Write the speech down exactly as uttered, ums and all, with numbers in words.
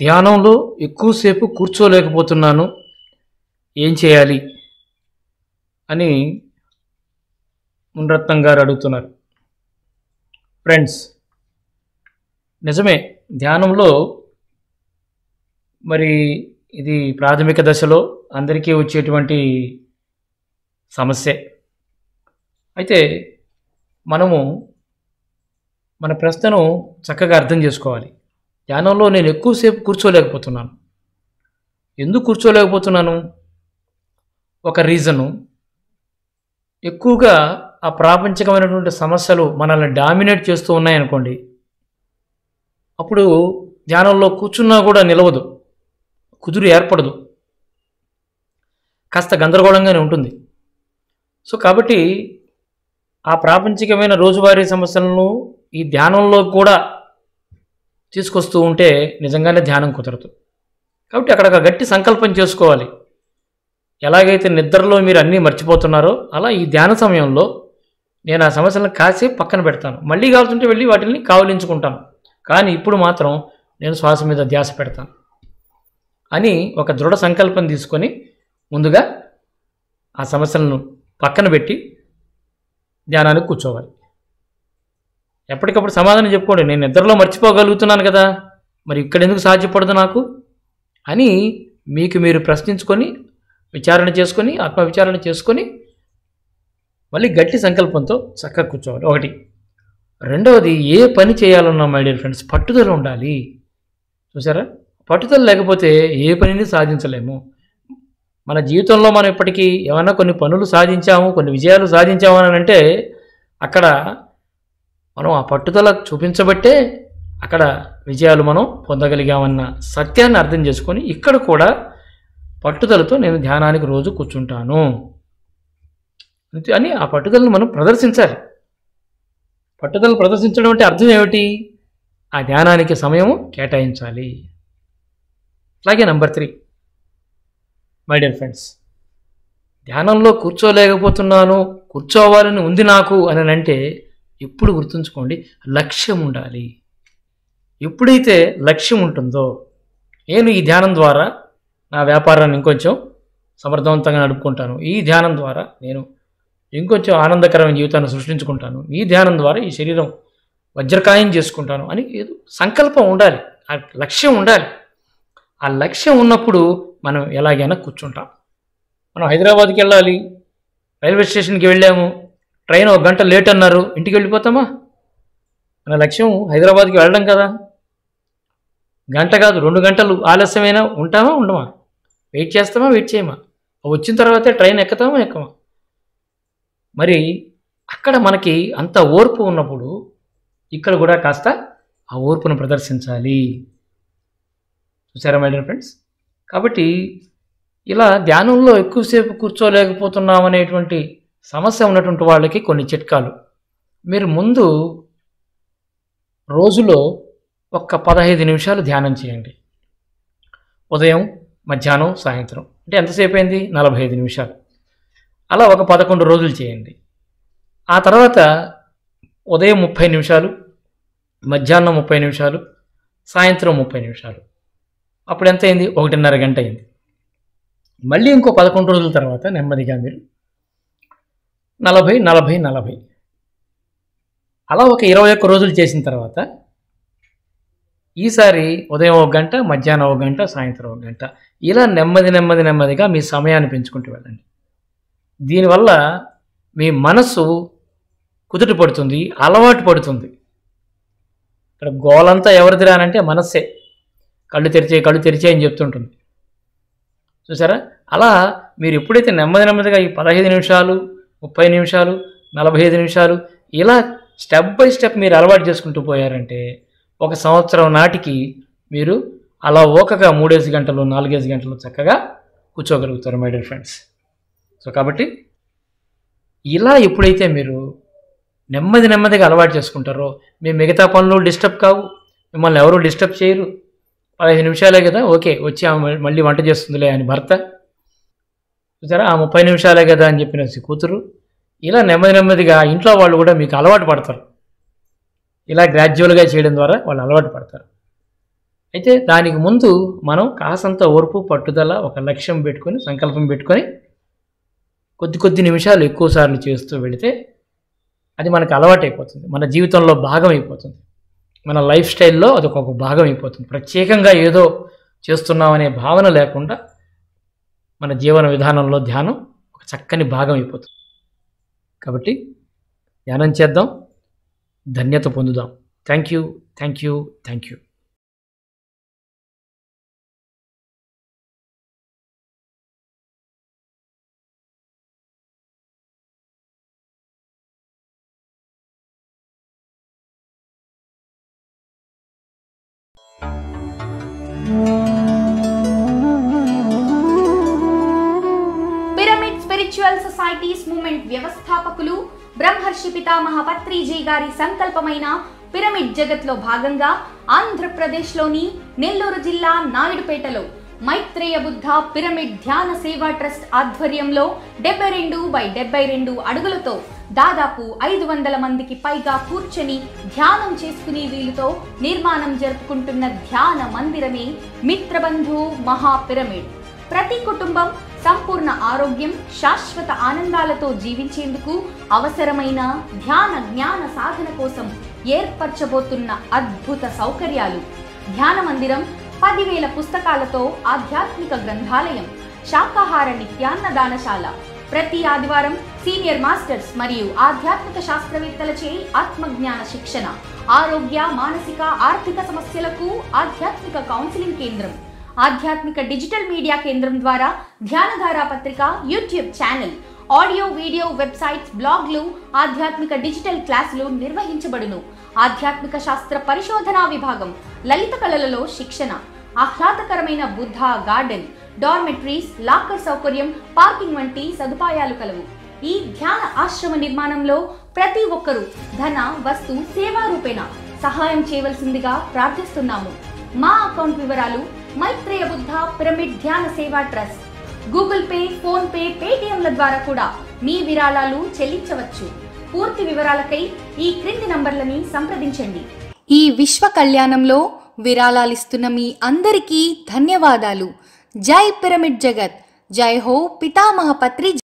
ధ్యానంలో ఎక్కువసేపు కూర్చోలేకపోతున్నాను, ఏం చేయాలి అని మునరత్నం గారు అడుగుతున్నారు. ఫ్రెండ్స్, నిజమే, ధ్యానంలో మరి ఇది ప్రాథమిక దశలో అందరికీ వచ్చేటువంటి సమస్య. అయితే మనము మన ప్రశ్నను చక్కగా అర్థం చేసుకోవాలి. ధ్యానంలో నేను ఎక్కువసేపు కూర్చోలేకపోతున్నాను, ఎందుకు కూర్చోలేకపోతున్నాను? ఒక రీజను, ఎక్కువగా ఆ ప్రాపంచికమైనటువంటి సమస్యలు మనల్ని డామినేట్ చేస్తూ ఉన్నాయనుకోండి, అప్పుడు ధ్యానంలో కూర్చున్నా కూడా నిలవదు, కుదురు ఏర్పడదు, కాస్త గందరగోళంగానే ఉంటుంది. సో కాబట్టి ఆ ప్రాపంచికమైన రోజువారీ సమస్యలను ఈ ధ్యానంలో కూడా తీసుకొస్తూ ఉంటే నిజంగానే ధ్యానం కుదరదు. కాబట్టి అక్కడ ఒక గట్టి సంకల్పం చేసుకోవాలి. ఎలాగైతే నిద్రలో మీరు అన్నీ మర్చిపోతున్నారో, అలా ఈ ధ్యాన సమయంలో నేను ఆ సమస్యలను కాసేపు పక్కన పెడతాను, మళ్ళీ కావాల్సింటే వెళ్ళి వాటిని కావలించుకుంటాను, కానీ ఇప్పుడు మాత్రం నేను శ్వాస మీద ధ్యాస పెడతాను అని ఒక దృఢ సంకల్పం తీసుకొని ముందుగా ఆ సమస్యలను పక్కన పెట్టి ధ్యానానికి కూర్చోవాలి. ఎప్పటికప్పుడు సమాధానం చెప్పుకోండి, నేను నిద్రలో మర్చిపోగలుగుతున్నాను కదా, మరి ఇక్కడ ఎందుకు సాధ్యపడదు నాకు అని మీకు మీరు ప్రశ్నించుకొని, విచారణ చేసుకొని, ఆత్మవిచారణ చేసుకొని మళ్ళీ గట్టి సంకల్పంతో చక్కగా కూర్చోవాలి. ఒకటి. రెండవది, ఏ పని చేయాలన్నా మై డియర్ ఫ్రెండ్స్ పట్టుదల ఉండాలి. చూసారా, పట్టుదల లేకపోతే ఏ పనిని సాధించలేము. మన జీవితంలో మనం ఇప్పటికీ ఏమైనా కొన్ని పనులు సాధించాము, కొన్ని విజయాలు సాధించాము అని అంటే అక్కడ మనం ఆ పట్టుదల చూపించబట్టే అక్కడ విజయాలు మనం పొందగలిగామన్న సత్యాన్ని అర్థం చేసుకొని ఇక్కడ కూడా పట్టుదలతో నేను ధ్యానానికి రోజు కూర్చుంటాను అని ఆ పట్టుదలను మనం ప్రదర్శించాలి. పట్టుదలను ప్రదర్శించడం అంటే అర్థం ఏమిటి? ఆ ధ్యానానికి సమయం కేటాయించాలి. అలాగే number three my dear friends, ధ్యానంలో కూర్చోలేకపోతున్నాను, కూర్చోవాలని ఉంది నాకు అని అంటే ఎప్పుడు గుర్తుంచుకోండి, లక్ష్యం ఉండాలి. ఎప్పుడైతే లక్ష్యం ఉంటుందో, నేను ఈ ధ్యానం ద్వారా నా వ్యాపారాన్ని ఇంకొంచెం సమర్థవంతంగా నడుపుకుంటాను, ఈ ధ్యానం ద్వారా నేను ఇంకొంచెం ఆనందకరమైన జీవితాన్ని సృష్టించుకుంటాను, ఈ ధ్యానం ద్వారా ఈ శరీరం వజ్రకాయం చేసుకుంటాను అని ఏదో సంకల్పం ఉండాలి, ఆ లక్ష్యం ఉండాలి. ఆ లక్ష్యం ఉన్నప్పుడు మనం ఎలాగైనా కూర్చుంటాం. మనం హైదరాబాద్కి వెళ్ళాలి, రైల్వే స్టేషన్కి వెళ్ళాము, ట్రైన్ ఒక గంట లేట్ అన్నారు, ఇంటికి వెళ్ళిపోతామా? మన లక్ష్యం హైదరాబాద్కి వెళ్ళడం కదా. గంట కాదు, రెండు గంటలు ఆలస్యమైనా ఉంటామా ఉండమా? వెయిట్ చేస్తామా వెయిట్ చేయమా? వచ్చిన తర్వాతే ట్రైన్ ఎక్కుతామా ఎక్కమా? మరి అక్కడ మనకి అంత ఓర్పు ఉన్నప్పుడు ఇక్కడ కూడా కాస్త ఆ ఓర్పును ప్రదర్శించాలి. చూసారా మై డియర్ ఫ్రెండ్స్? కాబట్టి ఇలా ధ్యానంలో ఎక్కువసేపు కూర్చోలేకపోతున్నాం అనేటువంటి సమస్య ఉన్నటువంటి వాళ్ళకి కొన్ని చిట్కాలు. మీరు ముందు రోజులో ఒక్క పదహైదు నిమిషాలు ధ్యానం చేయండి, ఉదయం, మధ్యాహ్నం, సాయంత్రం. అంటే ఎంతసేపు అయింది? నలభై ఐదు నిమిషాలు. అలా ఒక పదకొండు రోజులు చేయండి. ఆ తర్వాత ఉదయం ముప్పై నిమిషాలు, మధ్యాహ్నం ముప్పై నిమిషాలు, సాయంత్రం ముప్పై నిమిషాలు. అప్పుడు ఎంత అయింది? ఒకటిన్నర గంట అయింది. మళ్ళీ ఇంకో పదకొండు రోజుల తర్వాత నెమ్మదిగా మీరు నలభై నలభై నలభై అలా ఒక ఇరవై ఒక్క రోజులు చేసిన తర్వాత ఈసారి ఉదయం ఒక గంట, మధ్యాహ్నం ఒక గంట, సాయంత్రం ఒక గంట, ఇలా నెమ్మది నెమ్మది నెమ్మదిగా మీ సమయాన్ని పెంచుకుంటూ వెళ్ళండి. దీనివల్ల మీ మనసు కుదుట పడుతుంది, అలవాటు పడుతుంది. ఇక్కడ గోలంతా ఎవరిదిరా అంటే మనస్సే, కళ్ళు తెరిచే కళ్ళు తెరిచే అని చెప్తుంటుంది. చూసారా? అలా మీరు ఎప్పుడైతే నెమ్మది నెమ్మదిగా ఈ పదహైదు నిమిషాలు, ముప్పై నిమిషాలు, నలభై ఐదు నిమిషాలు ఇలా స్టెప్ బై స్టెప్ మీరు అలవాటు చేసుకుంటూ పోయారంటే ఒక సంవత్సరం నాటికి మీరు అలా ఓకగా మూడేసి గంటలు, నాలుగేసి గంటలు చక్కగా కూర్చోగలుగుతారు మై డియర్ ఫ్రెండ్స్. సో కాబట్టి ఇలా ఎప్పుడైతే మీరు నెమ్మది నెమ్మదిగా అలవాటు చేసుకుంటారో మీ మిగతా పనులు డిస్టర్బ్ కావు, మిమ్మల్ని ఎవరూ డిస్టర్బ్ చేయరు. పదహైదు నిమిషాలే కదా, ఓకే వచ్చి ఆమె మళ్ళీ వంట చేస్తుందిలే అని భర్త, చూసారా, ఆ ముప్పై నిమిషాలే కదా అని చెప్పిన కూతురు, ఇలా నెమ్మది నెమ్మదిగా ఇంట్లో వాళ్ళు కూడా మీకు అలవాటు పడతారు. ఇలా గ్రాడ్యువల్గా చేయడం ద్వారా వాళ్ళు అలవాటు పడతారు. అయితే దానికి ముందు మనం కాసంత ఓర్పు పట్టుదల ఒక లక్ష్యం పెట్టుకొని సంకల్పం పెట్టుకొని కొద్ది కొద్ది నిమిషాలు ఎక్కువ సార్లు చేస్తూ వెళితే అది మనకు అలవాటు అయిపోతుంది, మన జీవితంలో భాగం అయిపోతుంది, మన లైఫ్ స్టైల్లో అదొక భాగం అయిపోతుంది. ప్రత్యేకంగా ఏదో చేస్తున్నామనే భావన లేకుండా మన జీవన విధానంలో ధ్యానం ఒక చక్కని భాగం అయిపోతుంది. కాబట్టి ధ్యానం చేద్దాం, ధన్యత పొందుదాం. Thank you, thank you, thank you. Pyramid spiritual societies movement వ్యవస్థాపకులు బ్రహ్మర్షి పితామహ పత్రిజీ గారి సంకల్పమైన పిరమిడ్ జగత్లో భాగంగా ఆంధ్రప్రదేశ్లోని నెల్లూరు జిల్లా నాయుడుపేటలో మైత్రేయ బుద్ధ పిరమిడ్ ధ్యాన సేవా ట్రస్ట్ ఆధ్వర్యంలో డెబ్బై రెండు బై డెబ్బై రెండు అడుగులతో దాదాపు ఐదు వందల మందికి పైగా కూర్చొని ధ్యానం చేసుకునే వీలుతో నిర్మాణం జరుపుకుంటున్న ధ్యాన మందిరమే మిత్రబంధు మహా పిరమిడ్. ప్రతి కుటుంబం సంపూర్ణ ఆరోగ్యం, శాశ్వత ఆనందాలతో జీవించేందుకు అవసరమైన ధ్యాన జ్ఞాన సాధన కోసం ఏర్పరచబోతున్న అద్భుత సౌకర్యాలు. ధ్యాన మందిరం పదివేల పుస్తకాలతో ఆధ్యాత్మిక గ్రంథాలయం, శాకాహార నిత్యాన్నదానశాల, ప్రతి ఆదివారం సీనియర్ మాస్టర్స్ మరియు ఆధ్యాత్మిక శాస్త్రవేత్తలచే ఆత్మజ్ఞాన శిక్షణ, ఆరోగ్య మానసిక ఆర్థిక సమస్యలకు ఆధ్యాత్మిక కౌన్సిలింగ్ కేంద్రం, ఆధ్యాత్మిక డిజిటల్ మీడియా కేంద్రం ద్వారా ధ్యానధార పత్రిక, YouTube channel, audio video websites, బ్లాగ్లు, ఆధ్యాత్మిక డిజిటల్ క్లాసులు నిర్వహించబడును. ఆధ్యాత్మిక శాస్త్ర పరిశోధనా విభాగం, లలిత కళలలో శిక్షణ, ఆహ్లాదకరమైన బుద్ధ గార్డెన్, డార్మెటరీస్, లాకర్ సౌకర్యం, పార్కింగ్ వంటి సదుపాయాలు కలవు. ఈ ధ్యాన ఆశ్రమ నిర్మాణంలో ప్రతి ఒక్కరూ ధన వస్తు సేవా రూపేణ సహాయం చేయవలసిందిగా ప్రార్థిస్తున్నాము. మా అకౌంట్ వివరాలు మైత్రేయ బుద్ధ పిరమిడ్ ధ్యాన సేవా trust, Google Pay, PhonePe, పేటిఎంల ద్వారా కూడా మీ విరాళాలు చెల్లించవచ్చు. పూర్తి వివరాలకై ఈ క్రింది నంబర్లని సంప్రదించండి. ఈ విశ్వ కళ్యాణంలో విరాళాలిస్తున్న మీ అందరికీ ధన్యవాదాలు. జై పిరమిడ్ జగత్, జై హో పితామహ పత్రిజీ.